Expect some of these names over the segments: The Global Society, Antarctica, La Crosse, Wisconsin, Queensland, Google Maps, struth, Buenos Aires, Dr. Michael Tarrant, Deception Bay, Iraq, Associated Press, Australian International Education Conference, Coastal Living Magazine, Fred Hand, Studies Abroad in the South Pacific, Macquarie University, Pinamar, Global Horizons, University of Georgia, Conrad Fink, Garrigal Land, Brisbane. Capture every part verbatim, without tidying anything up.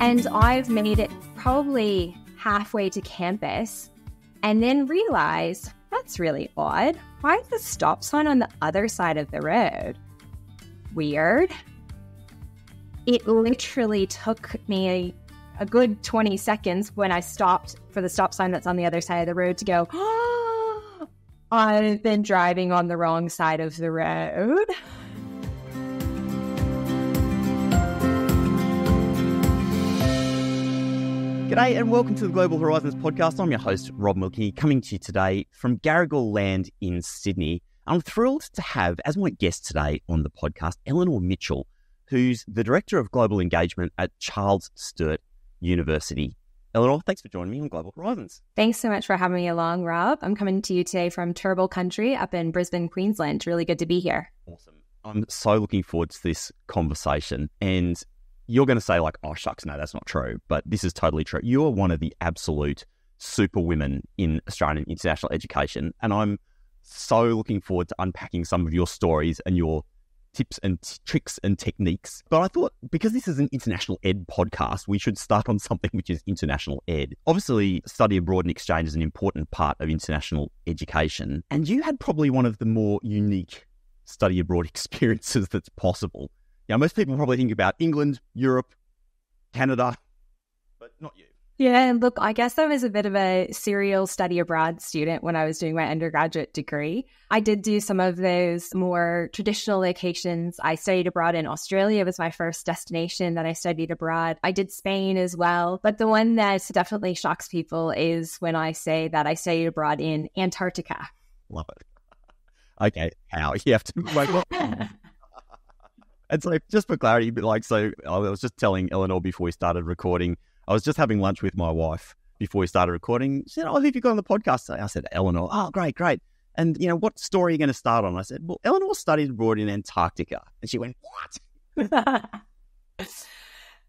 And I've made it probably halfway to campus and then realized, that's really odd. Why is the stop sign on the other side of the road? Weird. It literally took me a good twenty seconds when I stopped for the stop sign that's on the other side of the road to go, oh, I've been driving on the wrong side of the road. G'day and welcome to the Global Horizons podcast. I'm your host, Rob Milkey, coming to you today from Garrigal Land in Sydney. I'm thrilled to have, as my guest today on the podcast, Eleanor Mitchell, who's the Director of Global Engagement at Charles Sturt University. Eleanor, thanks for joining me on Global Horizons. Thanks so much for having me along, Rob. I'm coming to you today from Turbal Country up in Brisbane, Queensland. Really good to be here. Awesome. I'm so looking forward to this conversation, and you're going to say like, oh, shucks, no, that's not true. But this is totally true. You are one of the absolute super women in Australian international education. And I'm so looking forward to unpacking some of your stories and your tips and t- tricks and techniques. But I thought because this is an international ed podcast, we should start on something which is international ed. Obviously, study abroad and exchange is an important part of international education. And you had probably one of the more unique study abroad experiences that's possible. Now, most people probably think about England, Europe, Canada, but not you. Yeah, look, I guess I was a bit of a serial study abroad student when I was doing my undergraduate degree. I did do some of those more traditional locations. I studied abroad in Australia. It was my first destination that I studied abroad. I did Spain as well. But the one that definitely shocks people is when I say that I studied abroad in Antarctica. Love it. Okay, how? You have to wake up. And so just for clarity, but like, so I was just telling Eleanor before we started recording, I was just having lunch with my wife before we started recording. She said, oh, who have you got on the podcast? I said, Eleanor. Oh, great, great. And, you know, what story are you going to start on? I said, well, Eleanor studied abroad in Antarctica. And she went, what?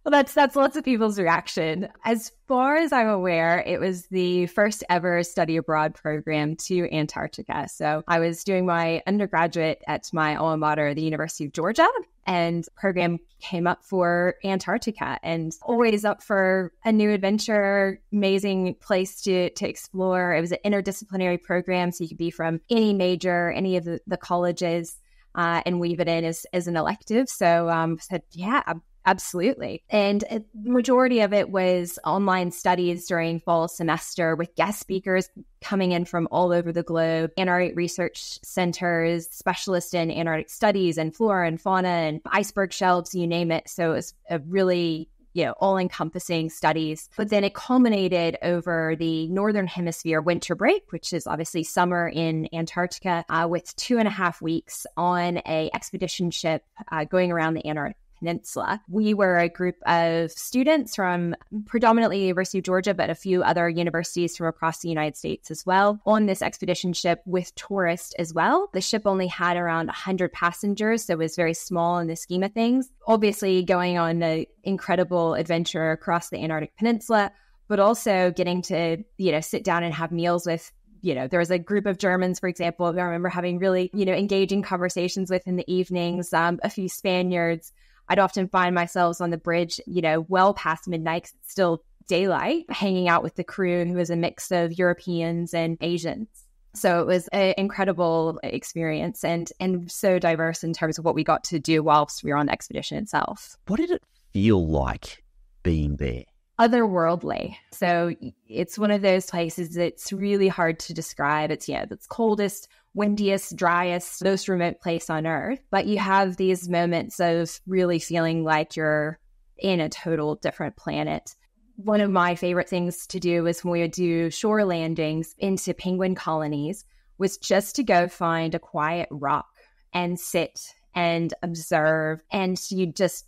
Well, that's that's lots of people's reaction. As far as I'm aware, it was the first ever study abroad program to Antarctica. So I was doing my undergraduate at my alma mater, the University of Georgia, and program came up for Antarctica, and always up for a new adventure, amazing place to, to explore. It was an interdisciplinary program, so you could be from any major, any of the, the colleges, uh, and weave it in as, as an elective. So um, I said, yeah, I'm absolutely. And the majority of it was online studies during fall semester with guest speakers coming in from all over the globe, Antarctic research centers, specialists in Antarctic studies and flora and fauna and iceberg shelves, you name it. So it was a really, you know, all-encompassing studies. But then it culminated over the Northern Hemisphere winter break, which is obviously summer in Antarctica, uh, with two and a half weeks on an expedition ship uh, going around the Antarctic Peninsula. We were a group of students from predominantly University of Georgia, but a few other universities from across the United States as well, on this expedition ship with tourists as well. The ship only had around one hundred passengers, so it was very small in the scheme of things. Obviously going on an incredible adventure across the Antarctic Peninsula, but also getting to, you know, sit down and have meals with, you know, there was a group of Germans, for example, I remember having really, you know, engaging conversations with in the evenings, um, a few Spaniards. I'd often find myself on the bridge, you know, well past midnight, still daylight, hanging out with the crew who was a mix of Europeans and Asians. So it was an incredible experience and and so diverse in terms of what we got to do whilst we were on the expedition itself. What did it feel like being there? Otherworldly. So it's one of those places that's really hard to describe. It's, yeah, it's coldest, windiest, driest, most remote place on earth. But you have these moments of really feeling like you're in a total different planet. One of my favorite things to do is when we would do shore landings into penguin colonies was just to go find a quiet rock and sit and observe. And you just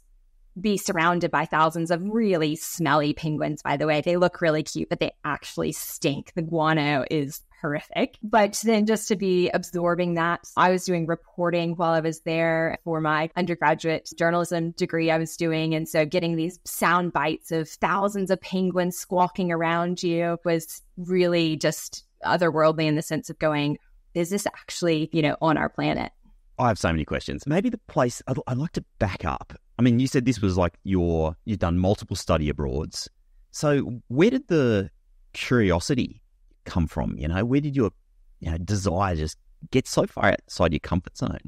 be surrounded by thousands of really smelly penguins, by the way. They look really cute, but they actually stink. The guano is horrific. But then just to be absorbing that, I was doing reporting while I was there for my undergraduate journalism degree I was doing. And so getting these sound bites of thousands of penguins squawking around you was really just otherworldly in the sense of going, is this actually, you know, on our planet? I have so many questions. Maybe the place, I'd, I'd like to back up. I mean, you said this was like your, you've done multiple study abroads. So where did the curiosity come from? You know, where did your you know, desire just get so far outside your comfort zone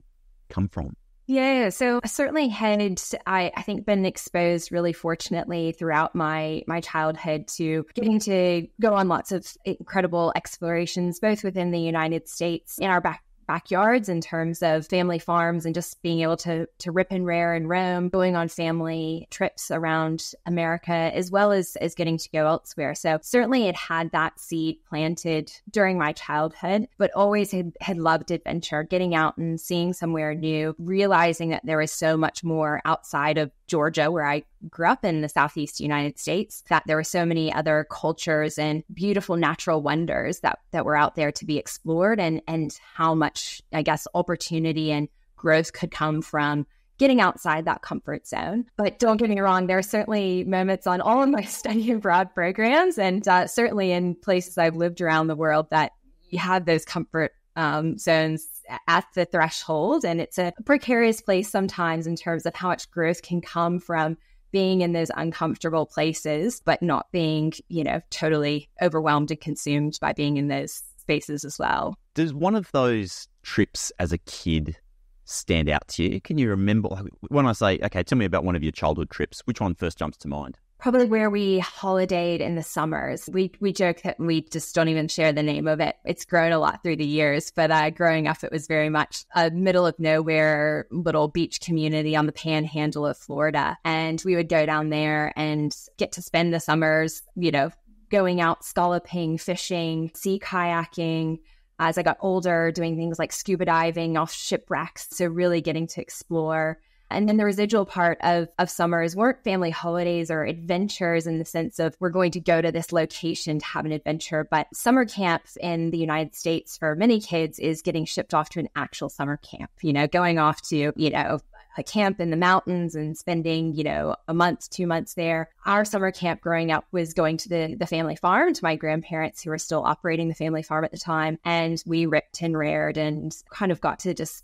come from? Yeah, so I certainly had, I, I think, been exposed really fortunately throughout my my childhood to getting to go on lots of incredible explorations, both within the United States in our back backyards in terms of family farms and just being able to to rip and rear and roam, going on family trips around America, as well as, as getting to go elsewhere. So certainly it had that seed planted during my childhood, but always had, had loved adventure, getting out and seeing somewhere new, realizing that there was so much more outside of Georgia, where I grew up in the Southeast United States, that there were so many other cultures and beautiful natural wonders that, that were out there to be explored, and, and how much, I guess, opportunity and growth could come from getting outside that comfort zone. But don't get me wrong, there are certainly moments on all of my study abroad programs, and uh, certainly in places I've lived around the world, that you have those comfort um, zones at the threshold. And it's a precarious place sometimes in terms of how much growth can come from being in those uncomfortable places, but not being, you know, totally overwhelmed and consumed by being in those spaces as well. Does one of those trips as a kid stand out to you? Can you remember, when I say, okay, tell me about one of your childhood trips, which one first jumps to mind? Probably where we holidayed in the summers. We we joke that we just don't even share the name of it. It's grown a lot through the years, but uh, growing up, it was very much a middle of nowhere little beach community on the panhandle of Florida. And we would go down there and get to spend the summers, you know, going out, scalloping, fishing, sea kayaking. As I got older, doing things like scuba diving off shipwrecks. So really getting to explore. And then the residual part of, of summers weren't family holidays or adventures in the sense of we're going to go to this location to have an adventure, but summer camps in the United States for many kids is getting shipped off to an actual summer camp, you know, going off to, you know, a camp in the mountains and spending, you know, a month, two months there. Our summer camp growing up was going to the, the family farm, to my grandparents who were still operating the family farm at the time. And we ripped and reared and kind of got to just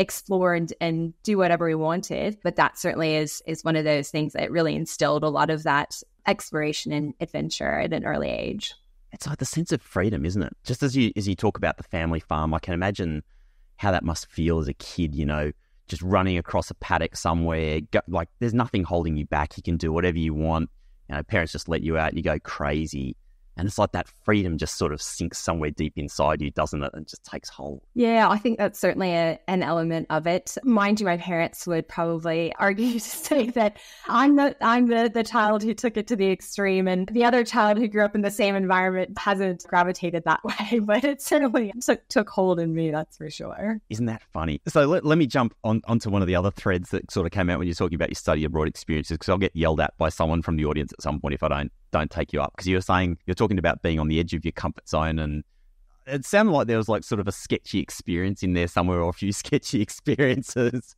explore and, and do whatever we wanted. But that certainly is is one of those things that really instilled a lot of that exploration and adventure at an early age. It's like the sense of freedom, isn't it? Just as you as you talk about the family farm, I can imagine how that must feel as a kid, you know, just running across a paddock somewhere, go, like there's nothing holding you back. You can do whatever you want. You know, parents just let you out and you go crazy. And it's like that freedom just sort of sinks somewhere deep inside you, doesn't it? And just takes hold. Yeah, I think that's certainly a, an element of it. Mind you, my parents would probably argue to say that I'm the I'm the, the child who took it to the extreme, and the other child who grew up in the same environment hasn't gravitated that way. But it certainly took, took hold in me, that's for sure. Isn't that funny? So let, let me jump on onto one of the other threads that sort of came out when you're talking about your study abroad experiences, because I'll get yelled at by someone from the audience at some point if I don't. don't take you up, because you were saying, you're talking about being on the edge of your comfort zone, and it sounded like there was like sort of a sketchy experience in there somewhere, or a few sketchy experiences.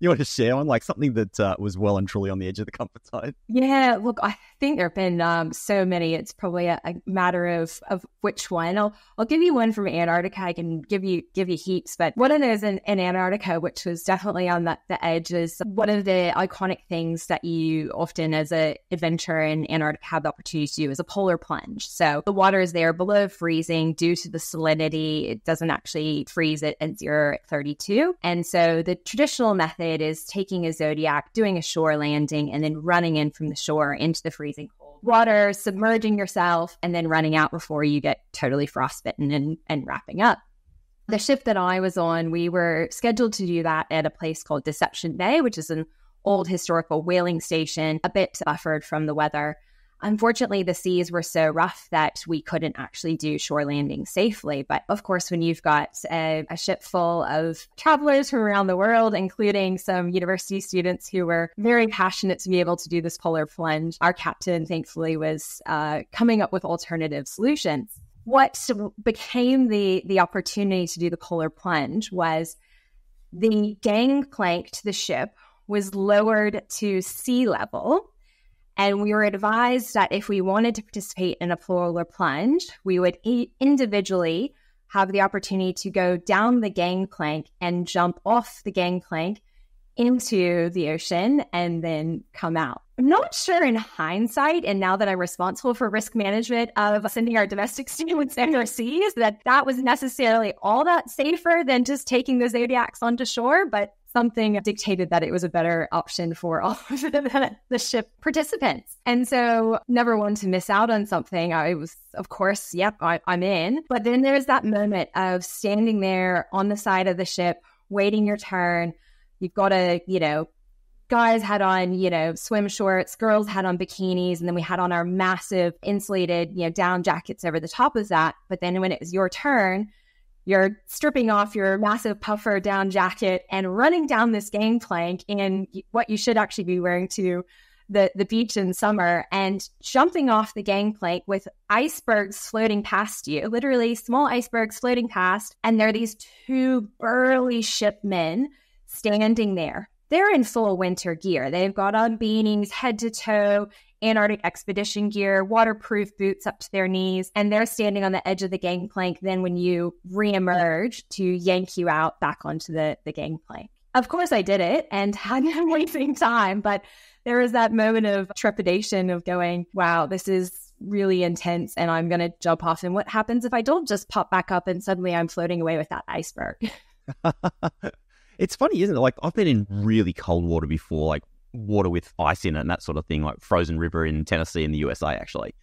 You want to share on like something that uh, was well and truly on the edge of the comfort zone? Yeah, look, I think there have been um, so many. It's probably a, a matter of, of which one. I'll I'll give you one from Antarctica. I can give you give you heaps, but one of those in, in Antarctica, which was definitely on the, the edge, is one of the iconic things that you often as an adventurer in Antarctica have the opportunity to do is a polar plunge. So the water is there below freezing due to the salinity. It doesn't actually freeze it at zero at thirty-two, and so the traditional method is taking a zodiac, doing a shore landing, and then running in from the shore into the freezing cold water, submerging yourself, and then running out before you get totally frostbitten and, and wrapping up. The ship that I was on, we were scheduled to do that at a place called Deception Bay, which is an old historical whaling station, a bit buffered from the weather. Unfortunately, the seas were so rough that we couldn't actually do shore landing safely. But of course, when you've got a, a ship full of travelers from around the world, including some university students who were very passionate to be able to do this polar plunge, our captain, thankfully, was uh, coming up with alternative solutions. What became the, the opportunity to do the polar plunge was the gangplank to the ship was lowered to sea level. And we were advised that if we wanted to participate in a polar plunge, we would e- individually have the opportunity to go down the gangplank and jump off the gangplank into the ocean and then come out. I'm not sure in hindsight, and now that I'm responsible for risk management of sending our domestic students overseas, that that was necessarily all that safer than just taking the Zodiacs onto shore, but something dictated that it was a better option for all of the, the ship participants. And so never wanted to miss out on something. I was, of course, yep, I, I'm in. But then there's that moment of standing there on the side of the ship, waiting your turn. You've got to, you know, guys had on, you know, swim shorts, girls had on bikinis, and then we had on our massive insulated, you know, down jackets over the top of that. But then when it was your turn, you're stripping off your massive puffer down jacket and running down this gangplank in what you should actually be wearing to the, the beach in summer, and jumping off the gangplank with icebergs floating past you, literally small icebergs floating past. And there are these two burly shipmen standing there. They're in full winter gear. They've got on beanies, head to toe, Antarctic expedition gear, waterproof boots up to their knees, and they're standing on the edge of the gangplank then when you reemerge to yank you out back onto the, the gangplank. Of course I did it and had no wasting time, but there was that moment of trepidation of going, wow, this is really intense and I'm going to jump off. And what happens if I don't just pop back up and suddenly I'm floating away with that iceberg? It's funny, isn't it? Like, I've been in really cold water before, like water with ice in it and that sort of thing, like frozen river in Tennessee in the U S A, actually.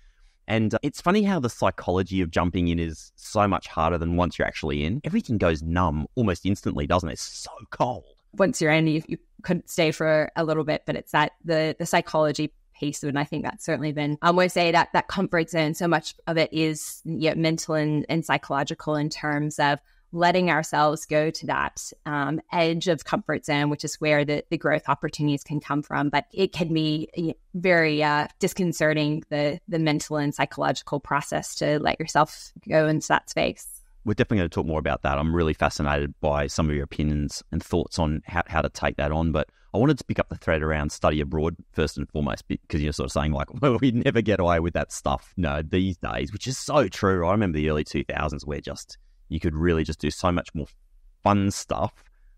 And uh, it's funny how the psychology of jumping in is so much harder than once you're actually in. Everything goes numb almost instantly, doesn't it? It's so cold. Once you're in, you, you couldn't stay for a little bit, but it's that the, the psychology piece of it. And I think that's certainly been, I would say that that comfort zone, so much of it is yeah, mental and, and psychological in terms of letting ourselves go to that um, edge of comfort zone, which is where the, the growth opportunities can come from. But it can be very uh, disconcerting, the the mental and psychological process to let yourself go into that space. We're definitely going to talk more about that. I'm really fascinated by some of your opinions and thoughts on how, how to take that on. But I wanted to pick up the thread around study abroad first and foremost, because you're sort of saying like, well, we never get away with that stuff. No, these days, which is so true. I remember the early two thousands where just... you could really just do so much more fun stuff,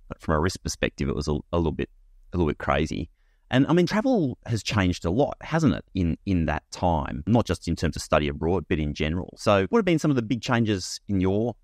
but from a risk perspective, it was a, a little bit, a little bit crazy. And I mean, travel has changed a lot, hasn't it? In in that time, not just in terms of study abroad, but in general. So, what have been some of the big changes in your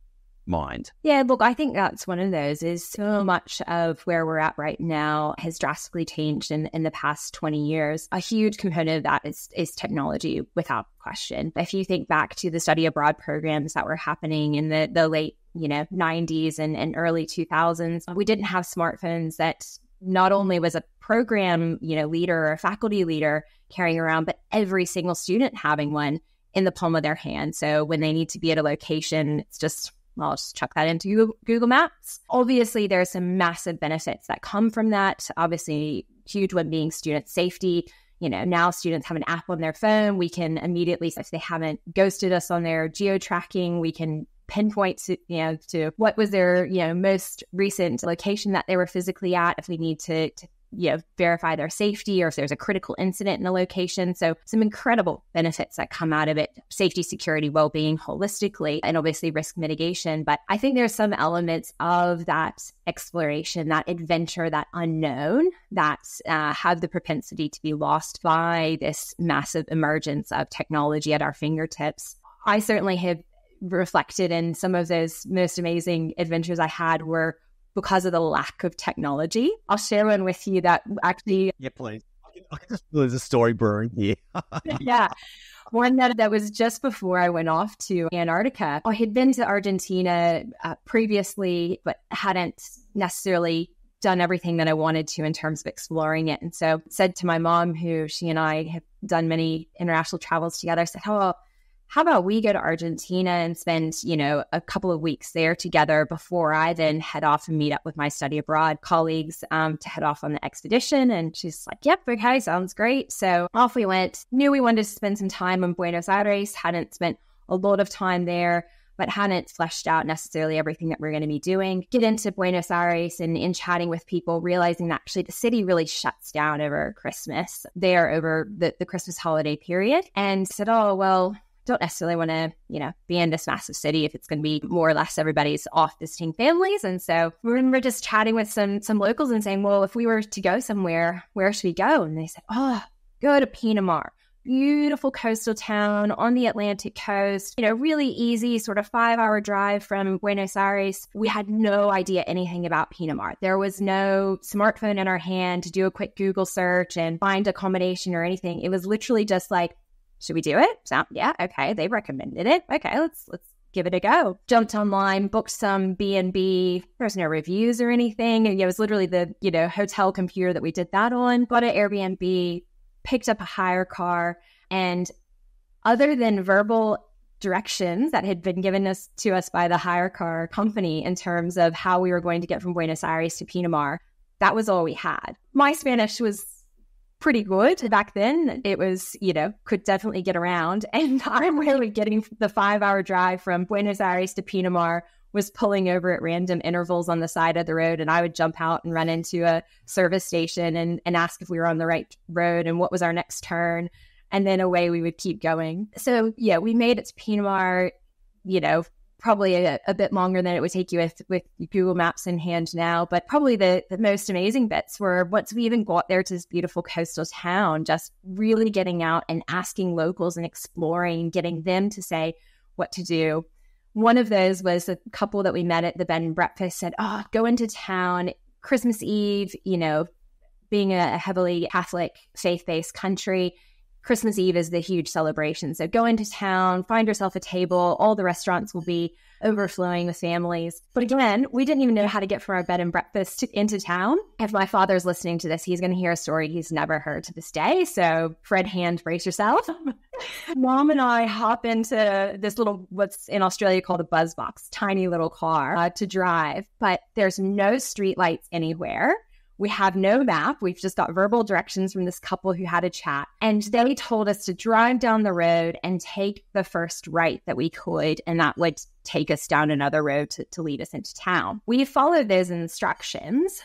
mind? Yeah, look, I think that's one of those. Is so much of where we're at right now has drastically changed in in the past twenty years. A huge component of that is is technology, without question. If you think back to the study abroad programs that were happening in the the late you know nineties and, and early two thousands, we didn't have smartphones. That not only was a program you know leader or faculty leader carrying around, but every single student having one in the palm of their hand. So when they need to be at a location, it's just I'll just chuck that into Google Maps. Obviously, there are some massive benefits that come from that. Obviously, huge one being student safety. You know, now students have an app on their phone. We can immediately, if they haven't ghosted us on their geo-tracking, we can pinpoint to, you know, to what was their, you know, most recent location that they were physically at if we need to, to you know, verify their safety or if there's a critical incident in a location. So some incredible benefits that come out of it, safety, security, well-being holistically, and obviously risk mitigation. But I think there's some elements of that exploration, that adventure, that unknown that uh, have the propensity to be lost by this massive emergence of technology at our fingertips. I certainly have reflected in some of those most amazing adventures I had were because of the lack of technology. I'll share one with you that actually... Yeah, please. I can just, there's a story brewing here. Yeah. One that, that was just before I went off to Antarctica. I had been to Argentina uh, previously, but hadn't necessarily done everything that I wanted to in terms of exploring it. And so said to my mom, who she and I have done many international travels together, I said, oh, how about we go to Argentina and spend, you know, a couple of weeks there together before I then head off and meet up with my study abroad colleagues um, to head off on the expedition. And she's like, yep, okay, sounds great. So off we went. Knew we wanted to spend some time in Buenos Aires, hadn't spent a lot of time there, but hadn't fleshed out necessarily everything that we're going to be doing. Get into Buenos Aires and in chatting with people, realizing that actually the city really shuts down over Christmas there, over the, the Christmas holiday period. And said, oh, well... don't necessarily want to, you know, be in this massive city if it's going to be more or less everybody's off visiting families. And so I remember just chatting with some some locals and saying, well, if we were to go somewhere, where should we go? And they said, oh, go to Pinamar. Beautiful coastal town on the Atlantic coast, you know, really easy sort of five hour drive from Buenos Aires. We had no idea anything about Pinamar. There was no smartphone in our hand to do a quick Google search and find accommodation or anything. It was literally just like, should we do it? So, yeah, okay, they recommended it. Okay, let's let's give it a go. Jumped online, booked some B and B. There was no reviews or anything. And it was literally the, you know, hotel computer that we did that on. Got an Airbnb, picked up a hire car, and other than verbal directions that had been given us to us by the hire car company in terms of how we were going to get from Buenos Aires to Pinamar, that was all we had. My Spanish was pretty good back then. It was, you know, could definitely get around. And I'm really getting the five hour drive from Buenos Aires to Pinamar was pulling over at random intervals on the side of the road. And I would jump out and run into a service station and, and ask if we were on the right road and what was our next turn. And then away we would keep going. So yeah, we made it to Pinamar, you know, probably a, a bit longer than it would take you with, with Google Maps in hand now. But probably the, the most amazing bits were once we even got there to this beautiful coastal town, just really getting out and asking locals and exploring, getting them to say what to do. One of those was a couple that we met at the bed and breakfast said, oh, go into town, Christmas Eve, you know, being a heavily Catholic faith-based country, Christmas Eve is the huge celebration. So go into town, find yourself a table. All the restaurants will be overflowing with families. But again, we didn't even know how to get from our bed and breakfast to, into town. If my father's listening to this, he's going to hear a story he's never heard to this day. So Fred Hand, brace yourself. Mom and I hop into this little, what's in Australia called a buzz box, tiny little car uh, to drive. But there's no streetlights anywhere. We have no map. We've just got verbal directions from this couple who had a chat. And they told us to drive down the road and take the first right that we could. And that would take us down another road to, to lead us into town. We followed those instructions,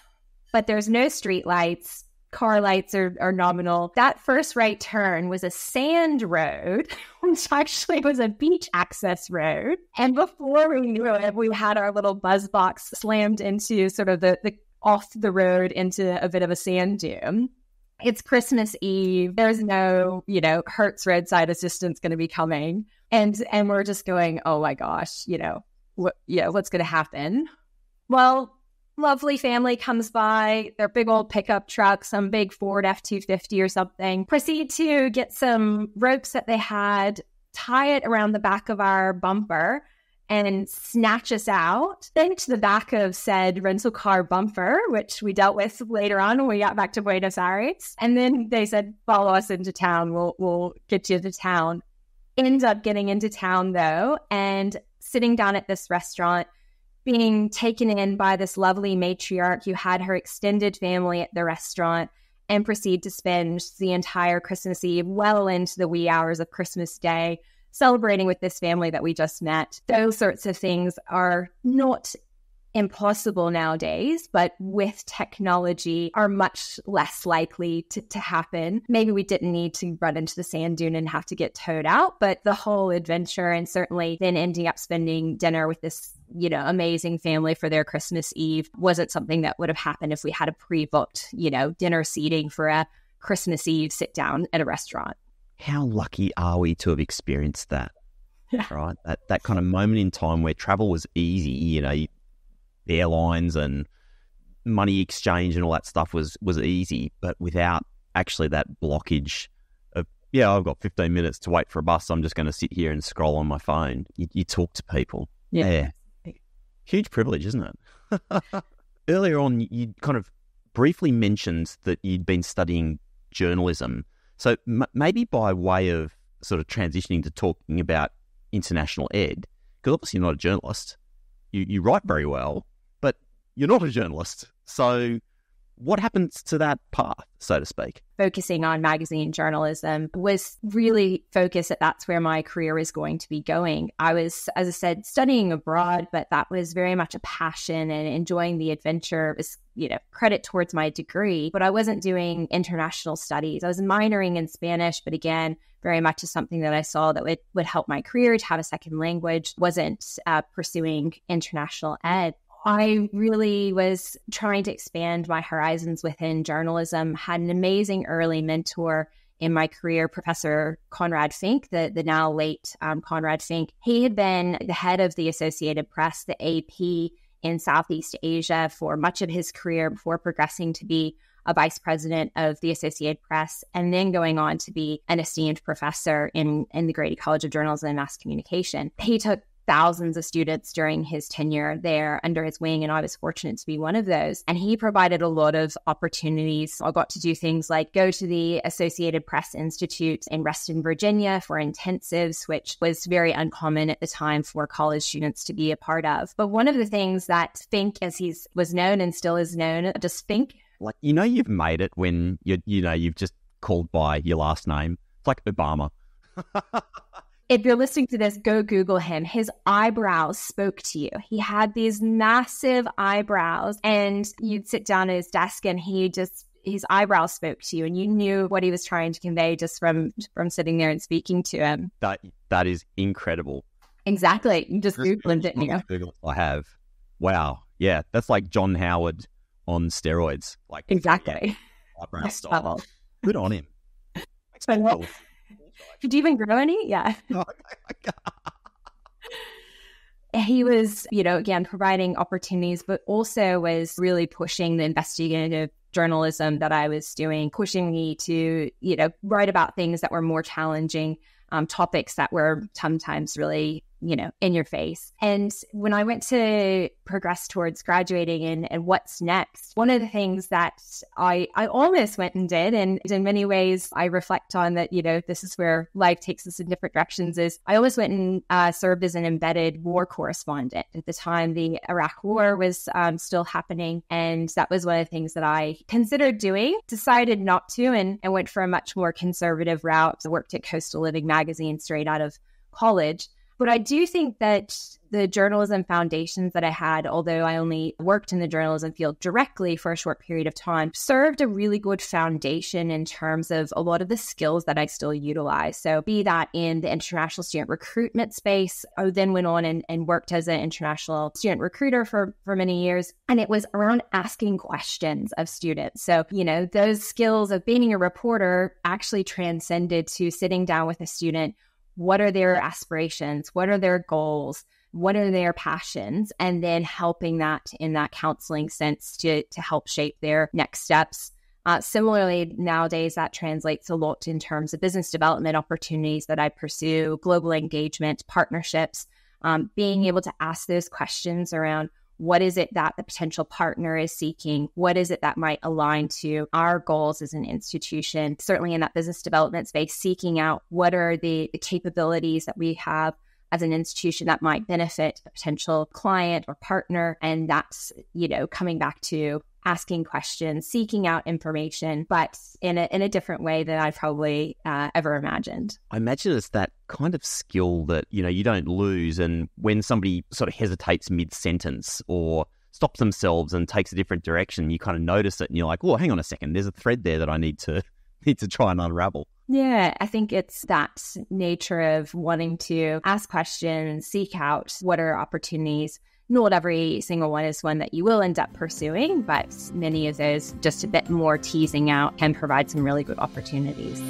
but there's no street lights. Car lights are, are nominal. That first right turn was a sand road, which actually was a beach access road. And before we knew it, we had our little buzz box slammed into sort of the, the off the road into a bit of a sand dune. It's Christmas Eve. There's no, you know, Hertz roadside assistance going to be coming. And and we're just going, oh my gosh, you know, what, yeah, what's going to happen? Well, lovely family comes by, their big old pickup truck, some big Ford F two fifty or something, proceed to get some ropes that they had, tie it around the back of our bumper, and snatch us out, then to the back of said rental car bumper, which we dealt with later on when we got back to Buenos Aires. And then they said, follow us into town. We'll we'll get you to town. Ended up getting into town, though, and sitting down at this restaurant, being taken in by this lovely matriarch who had her extended family at the restaurant, and proceed to spend the entire Christmas Eve well into the wee hours of Christmas Day, celebrating with this family that we just met. Those sorts of things are not impossible nowadays, but with technology are much less likely to, to happen. Maybe we didn't need to run into the sand dune and have to get towed out, but the whole adventure and certainly then ending up spending dinner with this, you know, amazing family for their Christmas Eve wasn't something that would have happened if we had a pre-booked, you know, dinner seating for a Christmas Eve sit down at a restaurant. How lucky are we to have experienced that, yeah. Right? That that kind of moment in time where travel was easy, you know, airlines and money exchange and all that stuff was, was easy, but without actually that blockage of, yeah, I've got fifteen minutes to wait for a bus, I'm just going to sit here and scroll on my phone. You, you talk to people. Yeah. yeah. Huge privilege, isn't it? Earlier on, you kind of briefly mentioned that you'd been studying journalism. So m- maybe by way of sort of transitioning to talking about international ed, because obviously you're not a journalist, you, you write very well, but you're not a journalist. So What happens to that path, so to speak? Focusing on magazine journalism was really focused that that's where my career is going to be going. I was, as I said, studying abroad, but that was very much a passion and enjoying the adventure. It was, you know, credit towards my degree, but I wasn't doing international studies. I was minoring in Spanish, but again, very much is something that I saw that would, would help my career to have a second language. Wasn't uh, pursuing international ed. I really was trying to expand my horizons within journalism. Had an amazing early mentor in my career, Professor Conrad Fink, the, the now late um, Conrad Fink. He had been the head of the Associated Press, the A P in Southeast Asia for much of his career before progressing to be a vice president of the Associated Press, and then going on to be an esteemed professor in, in the Grady College of Journalism and Mass Communication. He took thousands of students during his tenure there under his wing, and I was fortunate to be one of those. And he provided a lot of opportunities. I got to do things like go to the Associated Press Institute in Reston, Virginia for intensives, which was very uncommon at the time for college students to be a part of. But one of the things that Fink, as he was known and still is known, just Fink. Like, you know, you've made it when, you you know, you've just called by your last name. It's like Obama. If you're listening to this, go Google him. His eyebrows spoke to you. He had these massive eyebrows, and you'd sit down at his desk and he just, his eyebrows spoke to you, and you knew what he was trying to convey just from, from sitting there and speaking to him. That That is incredible. Exactly. You just Google him, didn't you? I have. Wow. Yeah. That's like John Howard on steroids. Like, exactly. Yeah, eyebrow style. Good on him. Cool. Could you even grow any? Yeah. Oh, he was, you know, again, providing opportunities, but also was really pushing the investigative journalism that I was doing, pushing me to, you know, write about things that were more challenging, um, topics that were sometimes really, you know, in your face. And when I went to progress towards graduating and, and what's next, one of the things that I, I almost went and did, and in many ways I reflect on that, you know, this is where life takes us in different directions, is I always went and uh, served as an embedded war correspondent. At the time, the Iraq war was um, still happening. And that was one of the things that I considered doing, decided not to, and, and went for a much more conservative route. I worked at Coastal Living Magazine straight out of college. But I do think that the journalism foundations that I had, although I only worked in the journalism field directly for a short period of time, served a really good foundation in terms of a lot of the skills that I still utilize. So be that in the international student recruitment space, I then went on and, and worked as an international student recruiter for, for many years. And it was around asking questions of students. So, you know, those skills of being a reporter actually transcended to sitting down with a student. What are their aspirations? What are their goals? What are their passions? And then helping that in that counseling sense to, to help shape their next steps. Uh, similarly, nowadays, that translates a lot in terms of business development opportunities that I pursue, global engagement, partnerships, um, being able to ask those questions around what is it that the potential partner is seeking? What is it that might align to our goals as an institution? Certainly in that business development space, seeking out what are the, the capabilities that we have as an institution that might benefit a potential client or partner. And that's, you know, coming back to asking questions, seeking out information, but in a, in a different way than I probably uh, ever imagined. I imagine it's that kind of skill that, you know, you don't lose. And when somebody sort of hesitates mid-sentence or stops themselves and takes a different direction, you kind of notice it and you're like, oh, hang on a second, there's a thread there that I need to need to try and unravel. Yeah, I think it's that nature of wanting to ask questions, seek out what are opportunities. Not every single one is one that you will end up pursuing, but many of those, just a bit more teasing out, can provide some really good opportunities.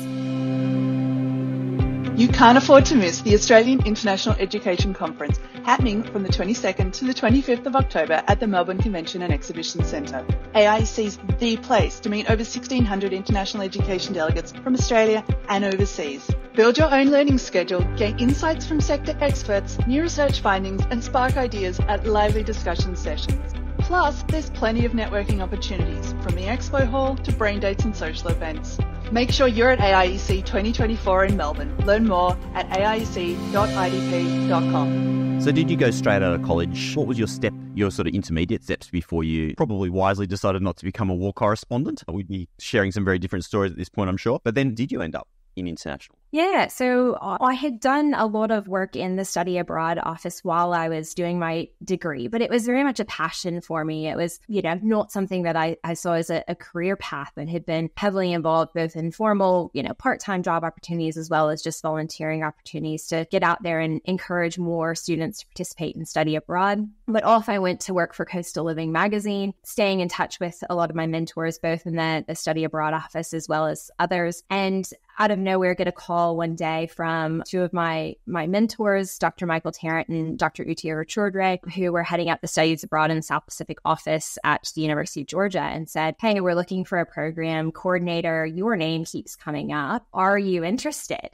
You can't afford to miss the Australian International Education Conference, happening from the twenty-second to the twenty-fifth of October at the Melbourne Convention and Exhibition Centre. A I E C's the place to meet over sixteen hundred international education delegates from Australia and overseas. Build your own learning schedule, gain insights from sector experts, new research findings, and spark ideas at lively discussion sessions. Plus, there's plenty of networking opportunities, from the expo hall to brain dates and social events. Make sure you're at A I E C twenty twenty-four in Melbourne. Learn more at a i e c dot i d p dot com. So did you go straight out of college? What was your step, your sort of intermediate steps before you probably wisely decided not to become a war correspondent. We'd be sharing some very different stories at this point, I'm sure. But then did you end up in international? Yeah, so I had done a lot of work in the study abroad office while I was doing my degree, but it was very much a passion for me. It was, you know, not something that I, I saw as a, a career path, and had been heavily involved both in formal, you know, part-time job opportunities as well as just volunteering opportunities to get out there and encourage more students to participate in study abroad. But off I went to work for Coastal Living Magazine, staying in touch with a lot of my mentors, both in the, the study abroad office as well as others. And out of nowhere, get a call one day from two of my my mentors, Doctor Michael Tarrant and Doctor Utia Rachordre, who were heading up the Studies Abroad in the South Pacific office at the University of Georgia, and said, "Hey, we're looking for a program coordinator. Your name keeps coming up. Are you interested?"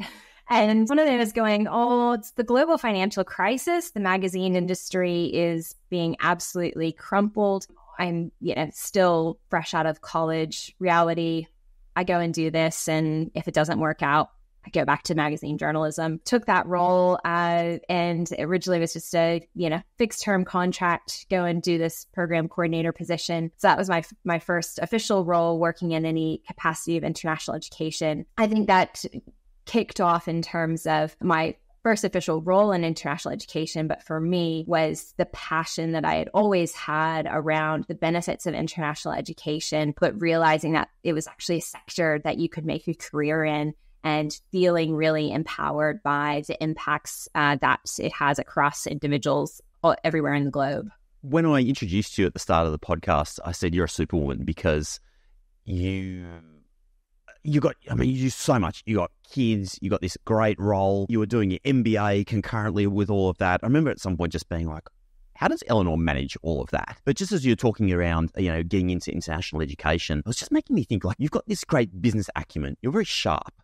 And one of them is going, "Oh, it's the global financial crisis. The magazine industry is being absolutely crumpled. I'm, you know, still fresh out of college reality. I go and do this, and if it doesn't work out, I go back to magazine journalism." Took that role, uh, and originally it was just a, you know, fixed term contract, go and do this program coordinator position. So that was my my first official role working in any capacity of international education. I think that kicked off in terms of my first official role in international education, but for me was the passion that I had always had around the benefits of international education, but realizing that it was actually a sector that you could make a career in, and feeling really empowered by the impacts uh, that it has across individuals all, everywhere in the globe. When I introduced you at the start of the podcast, I said you're a superwoman because you you got, I mean, you do so much. You got kids, you got this great role. You were doing your M B A concurrently with all of that. I remember at some point just being like, how does Eleanor manage all of that? But just as you're talking around, you know, getting into international education, it was just making me think, like, you've got this great business acumen. You're very sharp.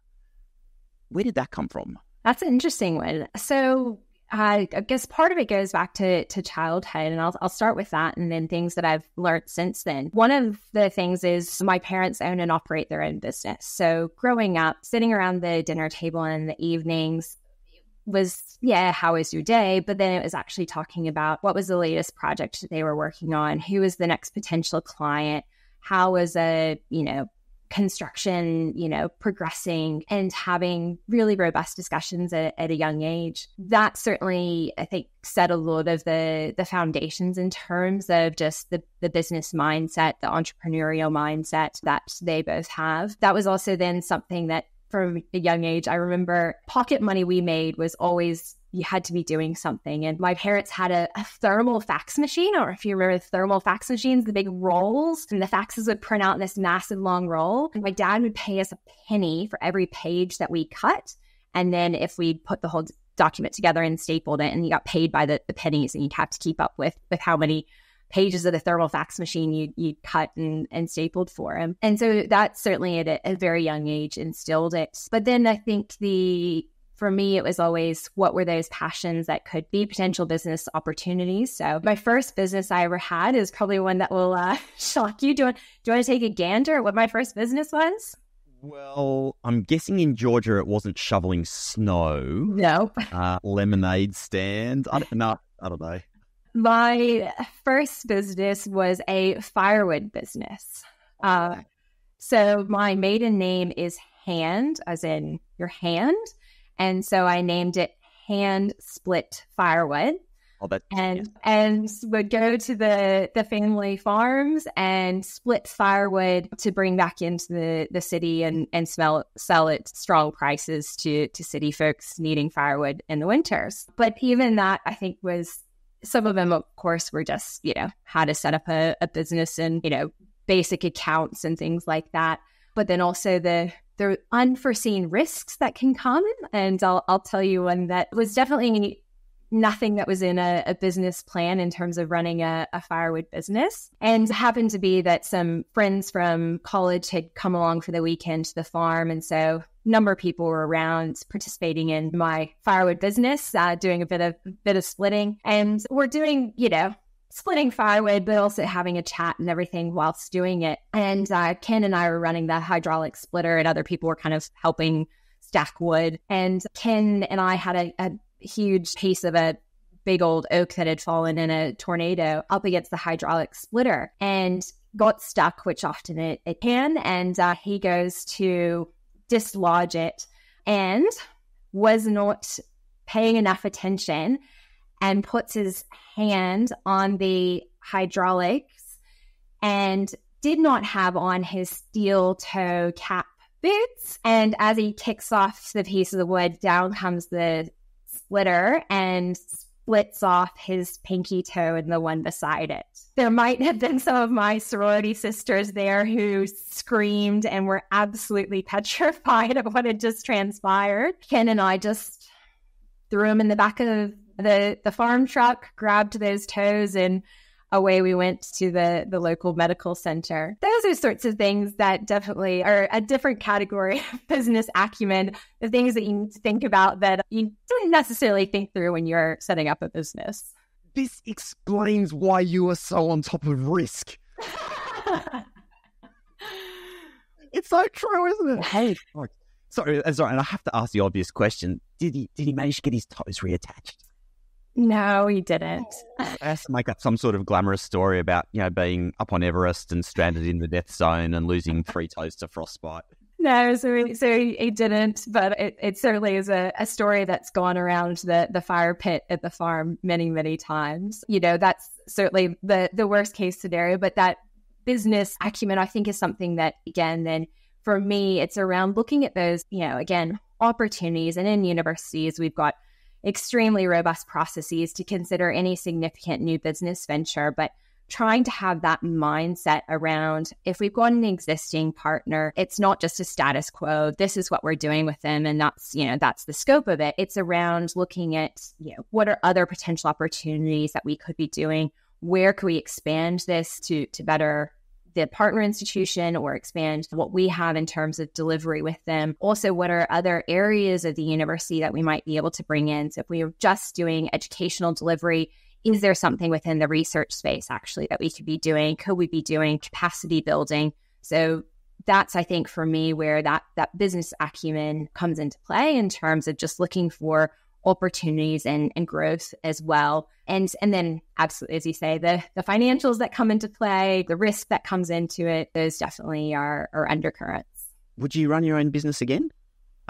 Where did that come from? That's an interesting one. So uh, I guess part of it goes back to, to childhood, and I'll, I'll start with that, and then things that I've learned since then. One of the things is my parents own and operate their own business. So growing up, sitting around the dinner table in the evenings was, yeah, how was your day? But then it was actually talking about what was the latest project they were working on, who was the next potential client, how was a, you know, construction, you know, progressing, and having really robust discussions at, at a young age. That certainly, I think, set a lot of the the foundations in terms of just the, the business mindset, the entrepreneurial mindset that they both have. That was also then something that from a young age, I remember pocket money we made was always, you had to be doing something. And my parents had a, a thermal fax machine, or if you remember thermal fax machines, the big rolls, and the faxes would print out this massive long roll. And my dad would pay us a penny for every page that we cut. And then if we put the whole document together and stapled it, and you got paid by the, the pennies, and you had to keep up with, with how many pages of the thermal fax machine you you cut and, and stapled for him. And so that certainly at a, a very young age instilled it. But then I think the... For me, it was always, what were those passions that could be potential business opportunities? So my first business I ever had is probably one that will uh, shock you. Do you, want, do you want to take a gander at what my first business was? Well, I'm guessing in Georgia it wasn't shoveling snow. Nope. Uh, lemonade stand. I don't, no, I don't know. My first business was a firewood business. Uh, so my maiden name is Hand, as in your hand. And so I named it Hand Split Firewood. I'll bet. And, yeah. and would go to the, the family farms and split firewood to bring back into the, the city and, and smell, sell at strong prices to, to city folks needing firewood in the winters. But even that, I think, was, some of them, of course, were just, you know, how to set up a, a business and, you know, basic accounts and things like that. But then also the the unforeseen risks that can come. And I'll, I'll tell you one that was definitely nothing that was in a, a business plan in terms of running a, a firewood business. And happened to be that some friends from college had come along for the weekend to the farm. And so a number of people were around participating in my firewood business, uh, doing a bit of bit of splitting. And we're doing, you know, splitting firewood, but also having a chat and everything whilst doing it. And uh, Ken and I were running the hydraulic splitter, and other people were kind of helping stack wood. And Ken and I had a, a huge piece of a big old oak that had fallen in a tornado up against the hydraulic splitter and got stuck, which often it, it can. And uh, he goes to dislodge it and was not paying enough attention and puts his hand on the hydraulics and did not have on his steel toe cap boots. And as he kicks off the piece of the wood, down comes the splitter and splits off his pinky toe and the one beside it. There might have been some of my sorority sisters there who screamed and were absolutely petrified of what had just transpired. Ken and I just threw him in the back of the, the farm truck, grabbed those toes, and away we went to the, the local medical center. Those are sorts of things that definitely are a different category of business acumen, the things that you need to think about that you don't necessarily think through when you're setting up a business. This explains why you are so on top of risk. It's so true, isn't it? Hey, sorry, sorry, and I have to ask the obvious question. Did he, did he manage to get his toes reattached? No, he didn't. I has to make up some sort of glamorous story about, you know, being up on Everest and stranded in the death zone and losing three toes to frostbite. No, so, so he didn't, but it, it certainly is a, a story that's gone around the, the fire pit at the farm many, many times. You know, that's certainly the, the worst case scenario, but that business acumen, I think, is something that, again, then for me, it's around looking at those, you know, again, opportunities. And in universities, we've got extremely robust processes to consider any significant new business venture, but trying to have that mindset around, if we've got an existing partner, it's not just a status quo, this is what we're doing with them, and that's, you know, that's the scope of it. It's around looking at, you know, what are other potential opportunities that we could be doing? Where could we expand this to to better the partner institution or expand what we have in terms of delivery with them? Also, what are other areas of the university that we might be able to bring in? So if we are just doing educational delivery, is there something within the research space actually that we could be doing? Could we be doing capacity building? So that's, I think, for me, where that, that business acumen comes into play in terms of just looking for opportunities and, and growth as well. And and then absolutely, as you say, the, the financials that come into play, the risk that comes into it, those definitely are, are undercurrents. Would you run your own business again?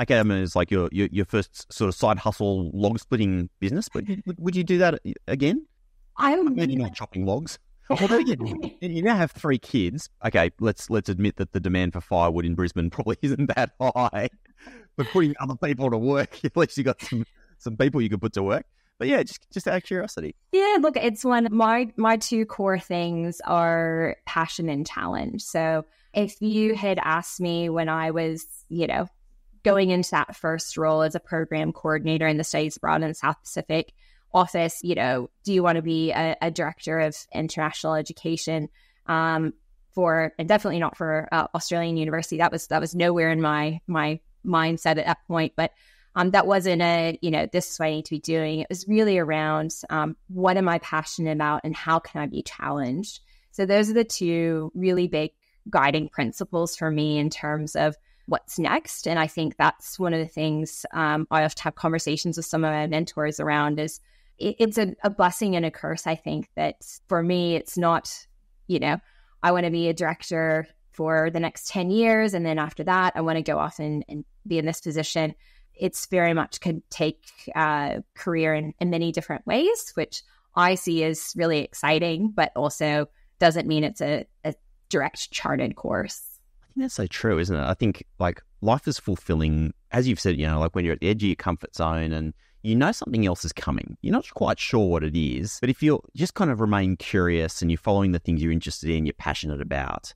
Okay, I mean, it's like your, your, your first sort of side hustle log splitting business, but would, would you do that again? I'm, I'm really not chopping logs. Although you, you now have three kids. Okay, let's let's admit that the demand for firewood in Brisbane probably isn't that high. But putting other people to work, at least you got some some people you could put to work. But yeah, just just out of curiosity. Yeah, look, it's one of my, my two core things are passion and challenge. So if you had asked me when I was, you know, going into that first role as a program coordinator in the Studies Abroad in the South Pacific office, you know, do you want to be a, a director of international education um, for, and definitely not for uh, Australian University. That was, that was nowhere in my, my mindset at that point, but Um, that wasn't a, you know, this is what I need to be doing. It was really around um, what am I passionate about and how can I be challenged? So those are the two really big guiding principles for me in terms of what's next. And I think that's one of the things um, I often have conversations with some of my mentors around is it, it's a, a blessing and a curse. I think that for me, it's not, you know, I want to be a director for the next ten years. And then after that, I want to go off and, and be in this position. It's very much could take uh, career in, in many different ways, which I see as really exciting, but also doesn't mean it's a, a direct charted course. I think that's so true, isn't it? I think like life is fulfilling, as you've said, you know, like when you're at the edge of your comfort zone and you know something else is coming. You're not quite sure what it is, but if you just kind of remain curious and you're following the things you're interested in, you're passionate about,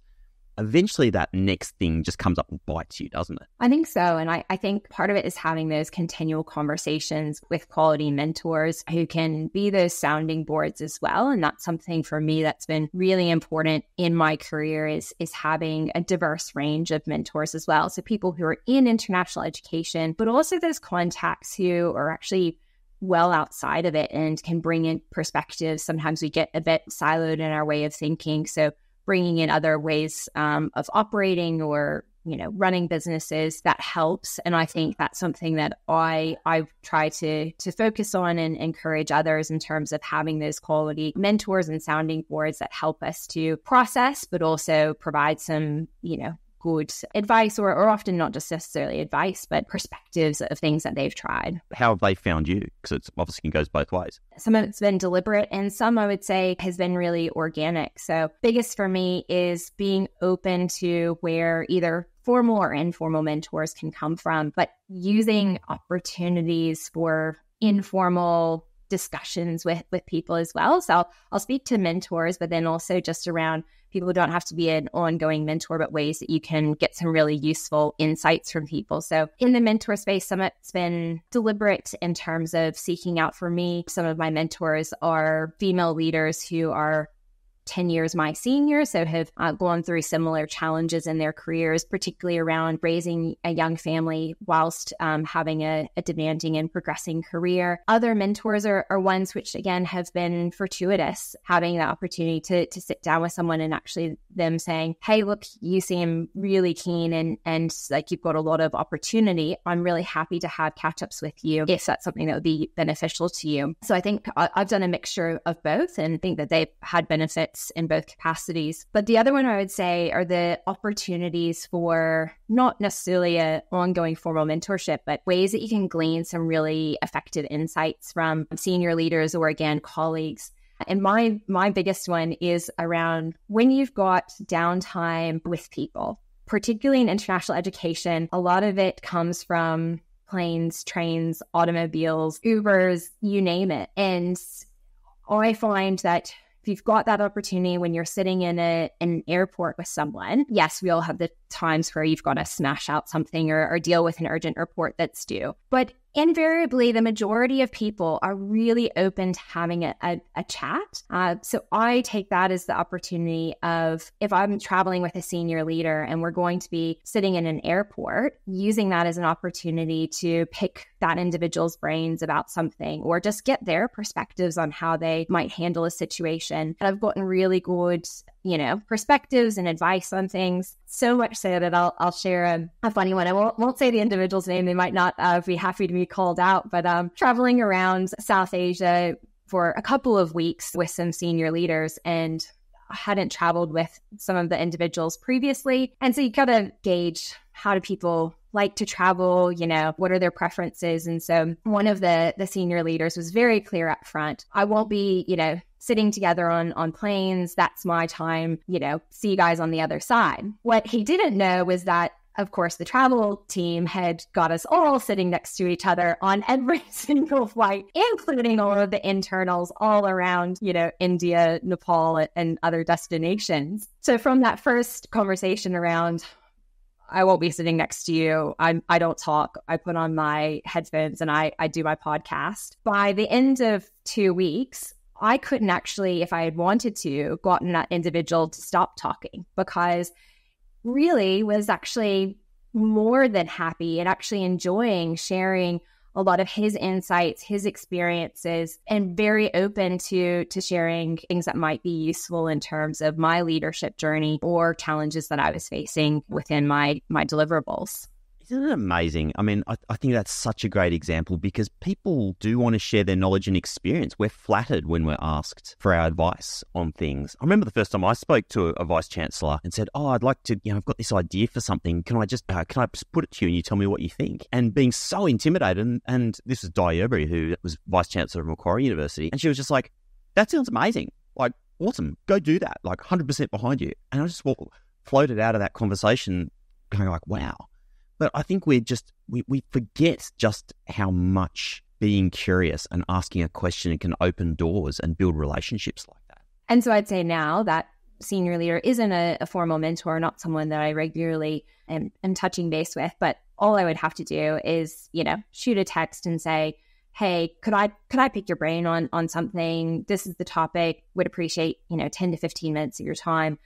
eventually that next thing just comes up and bites you, doesn't it? I think so. And I, I think part of it is having those continual conversations with quality mentors who can be those sounding boards as well. And that's something for me that's been really important in my career is, is having a diverse range of mentors as well. So people who are in international education, but also those contacts who are actually well outside of it and can bring in perspectives. Sometimes we get a bit siloed in our way of thinking. So bringing in other ways um, of operating or you know, running businesses, that helps. And I think that's something that I I try to to focus on and encourage others in terms of having those quality mentors and sounding boards that help us to process, but also provide some, you know, good advice, or, or often not just necessarily advice, but perspectives of things that they've tried. How have they found you? Because it obviously goes both ways. Some of it's been deliberate, and some I would say has been really organic. So biggest for me is being open to where either formal or informal mentors can come from, but using opportunities for informal discussions with, with people as well. So I'll, I'll speak to mentors, but then also just around people who don't have to be an ongoing mentor, but ways that you can get some really useful insights from people. So in the mentor space, some it's been deliberate in terms of seeking out for me. Some of my mentors are female leaders who are ten years my senior, so have uh, gone through similar challenges in their careers, particularly around raising a young family whilst um, having a, a demanding and progressing career. Other mentors are, are ones which, again, have been fortuitous, having the opportunity to to sit down with someone and actually them saying, hey, look, you seem really keen and, and like you've got a lot of opportunity. I'm really happy to have catch-ups with you if that's something that would be beneficial to you. So I think I, I've done a mixture of both and think that they've had benefits in both capacities. But the other one I would say are the opportunities for not necessarily an ongoing formal mentorship, but ways that you can glean some really effective insights from senior leaders or, again, colleagues. And my my biggest one is around when you've got downtime with people, particularly in international education. A lot of it comes from planes, trains, automobiles, Ubers, you name it. And I find that if you've got that opportunity when you're sitting in a, an airport with someone, yes, we all have the times where you've got to smash out something or, or deal with an urgent report that's due. But invariably, the majority of people are really open to having a, a, a chat. Uh, so I take that as the opportunity of, if I'm traveling with a senior leader and we're going to be sitting in an airport, using that as an opportunity to pick that individual's brains about something or just get their perspectives on how they might handle a situation. And I've gotten really good, you know, perspectives and advice on things. So much so that I'll I'll share a, a funny one. I won't, won't say the individual's name. They might not uh, be happy to be called out, but um, traveling around South Asia for a couple of weeks with some senior leaders, and I hadn't traveled with some of the individuals previously. And so you gotta gauge, how do people like to travel? You know, what are their preferences? And so one of the, the senior leaders was very clear up front. I won't be, you know, sitting together on, on planes. That's my time, you know, see you guys on the other side. What he didn't know was that, of course, the travel team had got us all sitting next to each other on every single flight, including all of the internals all around, you know, India, Nepal, and other destinations. So from that first conversation around, I won't be sitting next to you, I'm, I don't talk, I put on my headphones and I, I do my podcast. By the end of two weeks, I couldn't actually, if I had wanted to, gotten that individual to stop talking, because really was actually more than happy and actually enjoying sharing a lot of his insights, his experiences, and very open to to sharing things that might be useful in terms of my leadership journey or challenges that I was facing within my my deliverables. Isn't it amazing? I mean, I, I think that's such a great example, because people do want to share their knowledge and experience. We're flattered when we're asked for our advice on things. I remember the first time I spoke to a, a vice chancellor and said, oh, I'd like to, you know, I've got this idea for something. Can I just, uh, can I just put it to you and you tell me what you think? And being so intimidated. And, and this was Di Urbery, who was vice chancellor of Macquarie University. And she was just like, that sounds amazing. Like, awesome. Go do that. Like one hundred percent behind you. And I just walked, floated out of that conversation kind of like, wow. But I think we're just, we, we forget just how much being curious and asking a question can open doors and build relationships like that. And so I'd say now that senior leader isn't a, a formal mentor, not someone that I regularly am, am touching base with, but all I would have to do is, you know, shoot a text and say, hey, could I could I pick your brain on on something? This is the topic. Would appreciate, you know, ten to fifteen minutes of your time.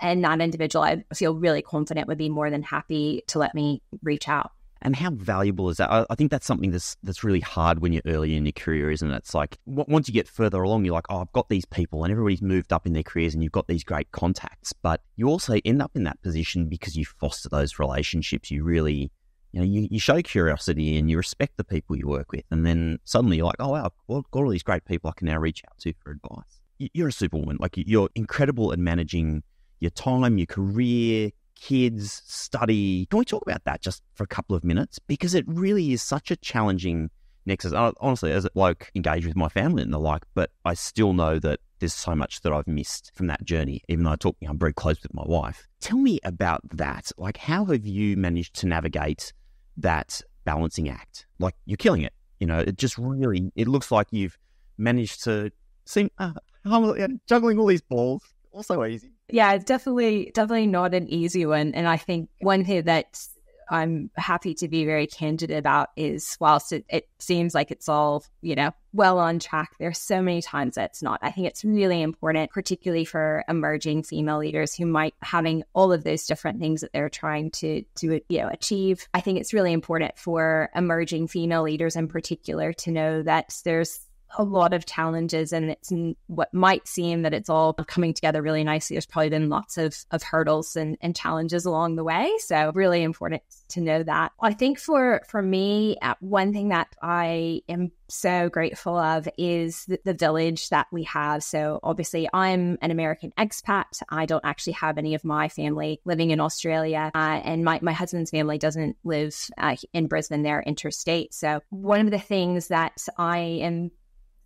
And that individual, I feel really confident, would be more than happy to let me reach out. And how valuable is that? I, I think that's something that's that's really hard when you're early in your career, isn't it? It's like w- once you get further along, you're like, oh, I've got these people, and everybody's moved up in their careers, and you've got these great contacts. But you also end up in that position because you foster those relationships. You really, you know, you, you show curiosity and you respect the people you work with. And then suddenly you're like, oh, wow, I've got all these great people I can now reach out to for advice. You're a superwoman. Like, you're incredible at managing your time, your career, kids, study. Can we talk about that just for a couple of minutes? Because it really is such a challenging nexus. Honestly, as a bloke engaged with my family and the like, but I still know that there's so much that I've missed from that journey, even though I talk, you know, I'm very close with my wife. Tell me about that. Like, how have you managed to navigate that balancing act? Like, you're killing it. You know, it just really, it looks like you've managed to seem, uh, juggling all these balls. Also easy. Yeah, it's definitely definitely not an easy one. And I think one thing that I'm happy to be very candid about is, whilst it, it seems like it's all, you know, well on track, there's so many times that's not. I think it's really important, particularly for emerging female leaders who might having all of those different things that they're trying to, to you know, achieve. I think it's really important for emerging female leaders in particular to know that there's a lot of challenges, and it's what might seem that it's all coming together really nicely. There's probably been lots of, of hurdles and, and challenges along the way. So really important to know that. I think for, for me, one thing that I am so grateful of is the, the village that we have. So obviously I'm an American expat. I don't actually have any of my family living in Australia, uh, and my, my husband's family doesn't live uh, in Brisbane. They're interstate. So one of the things that I am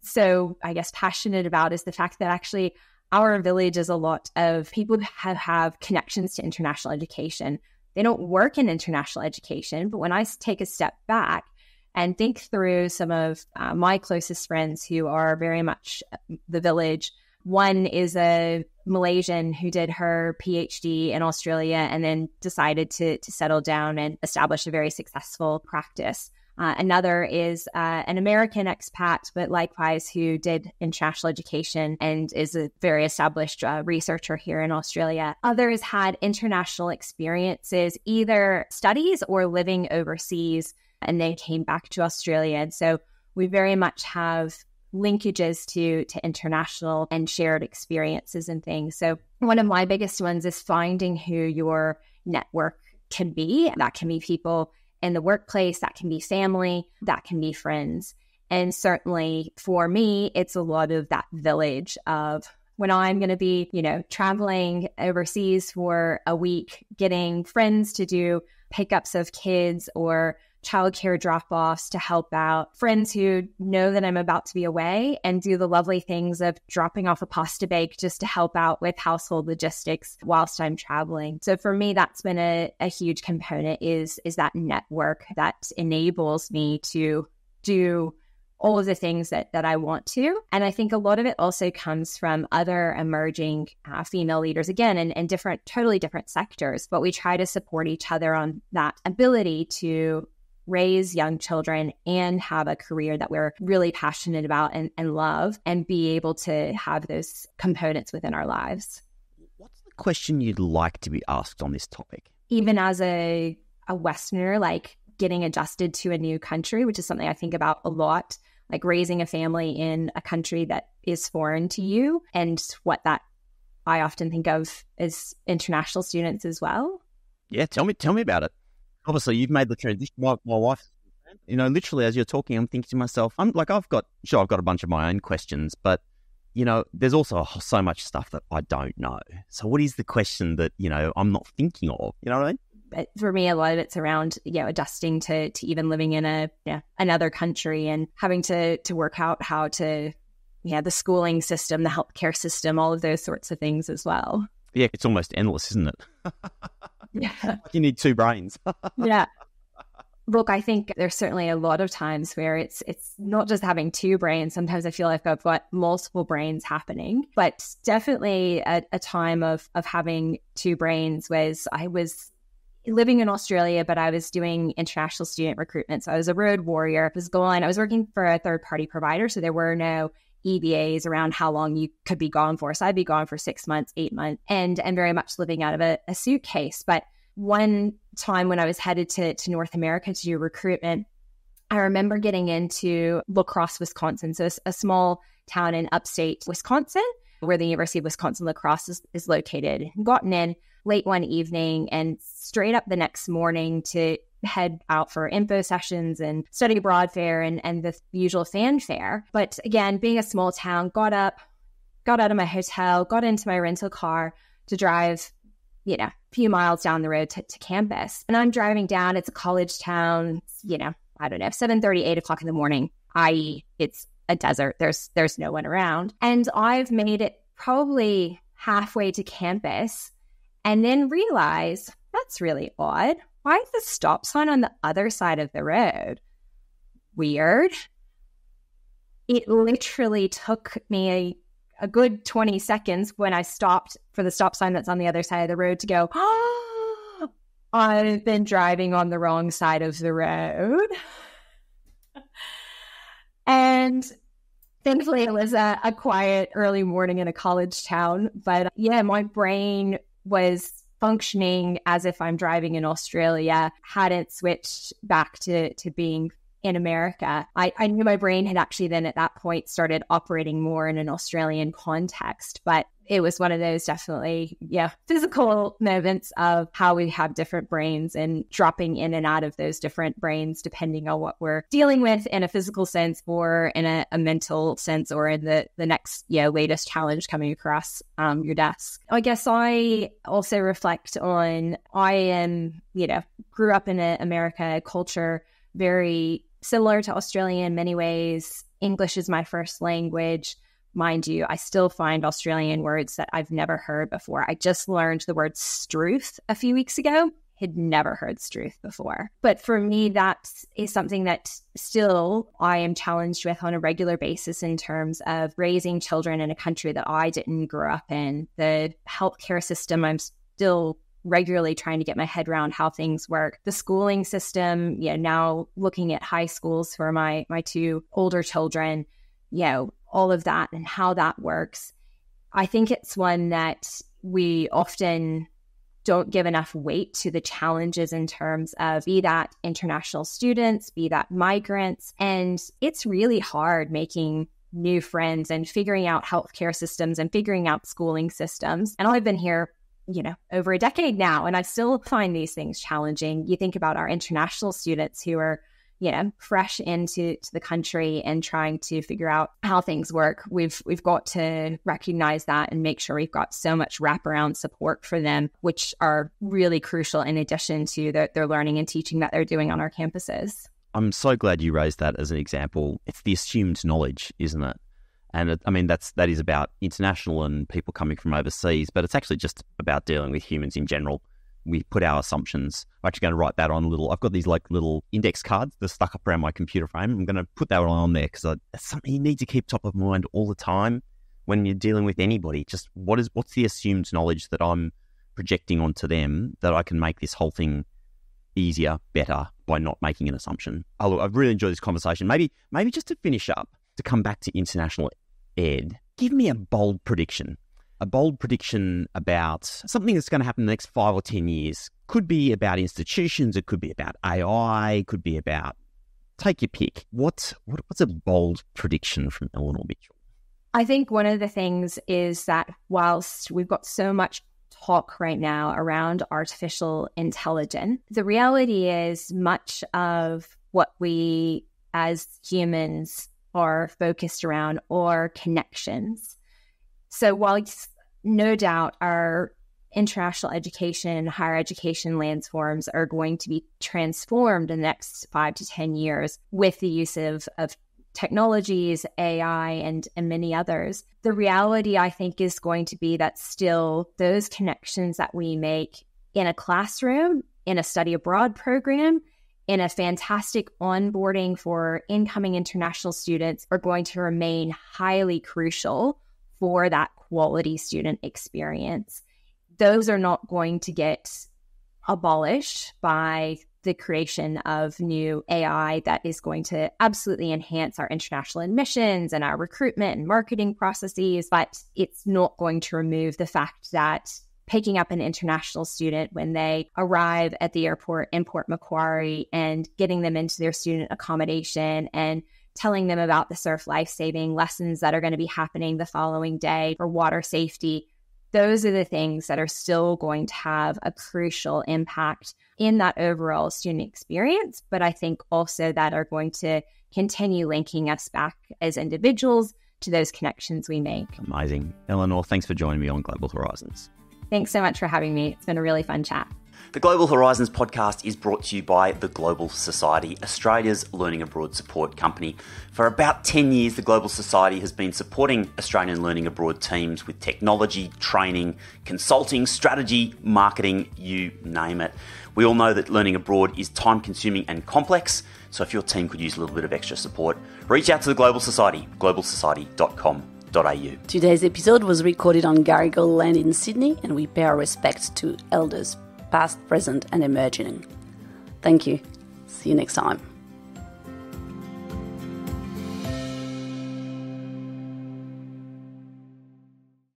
so, I guess, passionate about is the fact that actually our village is a lot of people who have, have connections to international education. They don't work in international education, but when I take a step back and think through some of uh, my closest friends who are very much the village, one is a Malaysian who did her PhD in Australia and then decided to, to settle down and establish a very successful practice. Uh, another is uh, an American expat, but likewise who did international education and is a very established uh, researcher here in Australia. Others had international experiences, either studies or living overseas, and they came back to Australia. And so we very much have linkages to, to international and shared experiences and things. So one of my biggest ones is finding who your network can be. That can be people in the workplace, that can be family, that can be friends. And certainly for me, it's a lot of that village of when I'm going to be, you know, traveling overseas for a week, getting friends to do pickups of kids or childcare drop-offs to help out, friends who know that I'm about to be away and do the lovely things of dropping off a pasta bake just to help out with household logistics whilst I'm traveling. So for me, that's been a, a huge component is, is that network that enables me to do all of the things that, that I want to. And I think a lot of it also comes from other emerging uh, female leaders, again, in, in different, totally different sectors, but we try to support each other on that ability to raise young children and have a career that we're really passionate about and, and love, and be able to have those components within our lives. What's the question you'd like to be asked on this topic? Even as a, a Westerner, like getting adjusted to a new country, which is something I think about a lot, like raising a family in a country that is foreign to you, and what that I often think of as international students as well. Yeah, tell me, tell me about it. Obviously, you've made the transition. My, my wife, you know, literally as you're talking, I'm thinking to myself, I'm like, I've got, sure, I've got a bunch of my own questions, but, you know, there's also so much stuff that I don't know. So what is the question that, you know, I'm not thinking of? You know what I mean? But for me, a lot of it's around, you know, adjusting to, to even living in a yeah, another country and having to, to work out how to, yeah, the schooling system, the healthcare system, all of those sorts of things as well. Yeah, it's almost endless, isn't it? Yeah. Like you need two brains. Yeah. Look, I think there's certainly a lot of times where it's it's not just having two brains. Sometimes I feel like I've got multiple brains happening, but definitely at a time of, of having two brains was I was living in Australia, but I was doing international student recruitment. So I was a road warrior. I was going, I was working for a third party provider. So there were no E B As around how long you could be gone for. So I'd be gone for six months, eight months, and and very much living out of a, a suitcase. But one time when I was headed to, to North America to do recruitment, I remember getting into La Crosse, Wisconsin. So it's a small town in upstate Wisconsin where the University of Wisconsin-La Crosse is, is located. Gotten in late one evening and straight up the next morning to head out for info sessions and study abroad fair and, and the usual fanfare. But again, being a small town, got up, got out of my hotel, got into my rental car to drive, you know, a few miles down the road to, to campus. And I'm driving down, it's a college town, you know, I don't know, seven thirty, eight o'clock in the morning, that is it's a desert. There's there's no one around. And I've made it probably halfway to campus and then realized, that's really odd. Why is the stop sign on the other side of the road? Weird. It literally took me a, a good twenty seconds when I stopped for the stop sign that's on the other side of the road to go, oh, I've been driving on the wrong side of the road. And thankfully it was a, a quiet early morning in a college town. But yeah, my brain was functioning as if I'm driving in Australia, hadn't switched back to, to being in America. I, I knew my brain had actually then at that point started operating more in an Australian context, but it was one of those definitely, yeah, physical moments of how we have different brains and dropping in and out of those different brains, depending on what we're dealing with in a physical sense or in a, a mental sense or in the, the next, yeah, latest challenge coming across um, your desk. I guess I also reflect on, I am, you know, grew up in a America culture, very similar to Australia in many ways. English is my first language. Mind you, I still find Australian words that I've never heard before. I just learned the word struth a few weeks ago. Had never heard struth before. But for me, that is something that still I am challenged with on a regular basis in terms of raising children in a country that I didn't grow up in. The healthcare system, I'm still regularly trying to get my head around how things work. The schooling system, yeah, now looking at high schools for my, my two older children, you know, all of that and how that works. I think it's one that we often don't give enough weight to the challenges in terms of be that international students, be that migrants. And it's really hard making new friends and figuring out healthcare systems and figuring out schooling systems. And I've been here, you know, over a decade now, and I still find these things challenging. You think about our international students who are, you know, fresh into to the country and trying to figure out how things work. We've we've got to recognize that and make sure we've got so much wraparound support for them, which are really crucial in addition to their, their learning and teaching that they're doing on our campuses. I'm so glad you raised that as an example. It's the assumed knowledge, isn't it? And it, I mean, that's that is about international and people coming from overseas, but it's actually just about dealing with humans in general. We put our assumptions. I'm actually going to write that on a little. I've got these like little index cards that are stuck up around my computer frame. I'm going to put that on there because that's something you need to keep top of mind all the time when you're dealing with anybody. Just what is what's the assumed knowledge that I'm projecting onto them that I can make this whole thing easier, better by not making an assumption. Oh, look, I've really enjoyed this conversation. Maybe, maybe just to finish up, to come back to international ed, give me a bold prediction. A bold prediction about something that's going to happen in the next five or ten years. Could be about institutions. It could be about A I. It could be about, take your pick. What, what what's a bold prediction from Eleanor Mitchell? I think one of the things is that whilst we've got so much talk right now around artificial intelligence, the reality is much of what we as humans are focused around are connections. So while no doubt our international education, higher education landsforms are going to be transformed in the next five to ten years with the use of, of technologies, A I, and, and many others, the reality, I think, is going to be that still those connections that we make in a classroom, in a study abroad program, in a fantastic onboarding for incoming international students are going to remain highly crucial for that quality student experience. Those are not going to get abolished by the creation of new A I that is going to absolutely enhance our international admissions and our recruitment and marketing processes, but it's not going to remove the fact that picking up an international student when they arrive at the airport in Port Macquarie and getting them into their student accommodation and telling them about the surf life-saving lessons that are going to be happening the following day for water safety. Those are the things that are still going to have a crucial impact in that overall student experience, but I think also that are going to continue linking us back as individuals to those connections we make. Amazing. Eleanor, thanks for joining me on Global Horizons. Thanks so much for having me. It's been a really fun chat. The Global Horizons podcast is brought to you by The Global Society, Australia's learning abroad support company. For about ten years, The Global Society has been supporting Australian learning abroad teams with technology, training, consulting, strategy, marketing, you name it. We all know that learning abroad is time-consuming and complex, so if your team could use a little bit of extra support, reach out to The Global Society, global society dot com. Today's episode was recorded on Garrigal Land in Sydney, and we pay our respects to elders, past, present, and emerging. Thank you. See you next time.